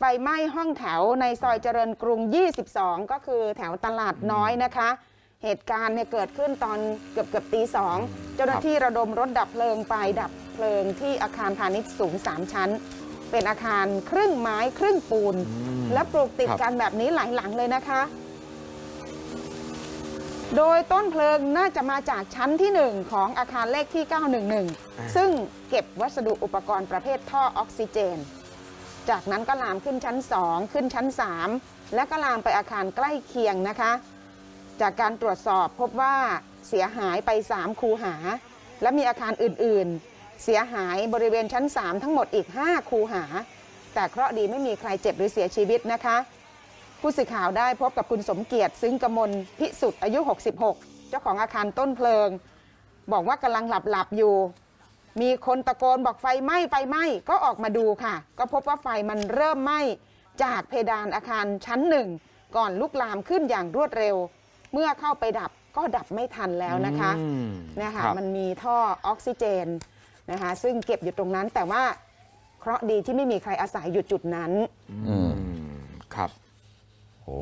ไฟไหม้ห้องแถวในซอยเจริญกรุง22ก็คือแถวตลาดน้อยนะคะเหตุการณ์เนี่ยเกิดขึ้นตอนเกือบตีสองเจ้าหน้าที่ระดมรถดับเพลิงไปดับเพลิงที่อาคารพาณิชย์สูง3ชั้นเป็นอาคารครึ่งไม้ครึ่งปูนและปลูกติดกันแบบนี้หลายหลังเลยนะคะโดยต้นเพลิงน่าจะมาจากชั้นที่1ของอาคารเลขที่911ซึ่งเก็บวัสดุอุปกรณ์ประเภทท่อออกซิเจนจากนั้นก็ลามขึ้นชั้น2ขึ้นชั้น3และก็ลามไปอาคารใกล้เคียงนะคะจากการตรวจสอบพบว่าเสียหายไป3คูหาและมีอาคารอื่นๆเสียหายบริเวณชั้น3ทั้งหมดอีก5คูหาแต่เคราะห์ดีไม่มีใครเจ็บหรือเสียชีวิตนะคะผู้สื่อข่าวได้พบกับคุณสมเกียรติซึ้งกมลพิสุทธิ์อายุ66เจ้าของอาคารต้นเพลิงบอกว่ากำลังหลับอยู่มีคนตะโกนบอกไฟไหม้ไฟไหม้ก็ออกมาดูค่ะก็พบว่าไฟมันเริ่มไหม้จากเพดานอาคารชั้น1ก่อนลุกลามขึ้นอย่างรวดเร็วเมื่อเข้าไปดับก็ดับไม่ทันแล้วนะคะเนี่ยค่ะมันมีท่อออกซิเจนนะคะซึ่งเก็บอยู่ตรงนั้นแต่ว่าเคราะห์ดีที่ไม่มีใครอาศัยอยู่จุดนั้นครับโอ้